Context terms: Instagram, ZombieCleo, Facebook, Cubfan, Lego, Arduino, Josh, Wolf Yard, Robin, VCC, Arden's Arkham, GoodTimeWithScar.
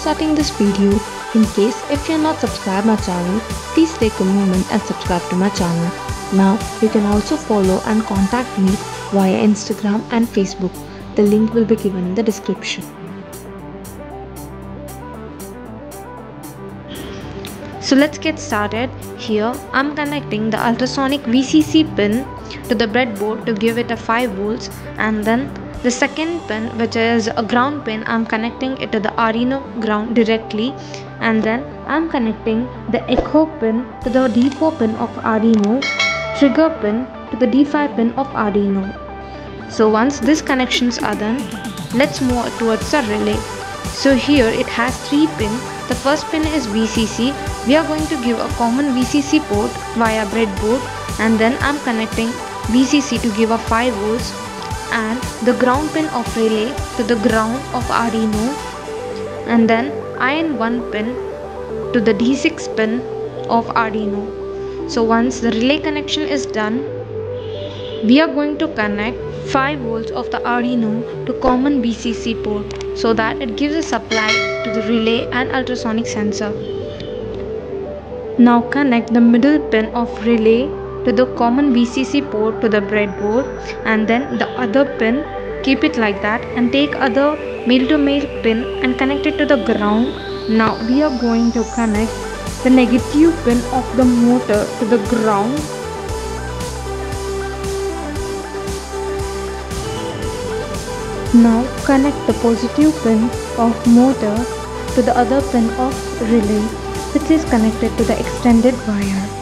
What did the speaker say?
starting this video. In case if you're not subscribed my channel, please take a moment and subscribe to my channel. Now you can also follow and contact me via Instagram and Facebook. The link will be given in the description. So let's get started. Here I'm connecting the ultrasonic VCC pin to the breadboard to give it a 5 volts, and then the second pin, which is a ground pin, I'm connecting it to the Arduino ground directly, and then I'm connecting the echo pin to the D4 pin of Arduino, trigger pin to the D5 pin of Arduino. So once these connections are done, let's move towards the relay. So here it has 3 pins. The first pin is VCC. We are going to give a common VCC port via breadboard, and then I'm connecting VCC to give a 5 volts. And the ground pin of relay to the ground of Arduino, and then IN1 pin to the D6 pin of Arduino. So once the relay connection is done, we are going to connect 5 volts of the Arduino to common VCC port so that it gives a supply to the relay and ultrasonic sensor. Now connect the middle pin of relay to the common VCC port to the breadboard, and then the other pin, keep it like that, and take other male to male pin and connect it to the ground. Now we are going to connect the negative pin of the motor to the ground, now connect the positive pin of motor to the other pin of relay, which is connected to the extended wire.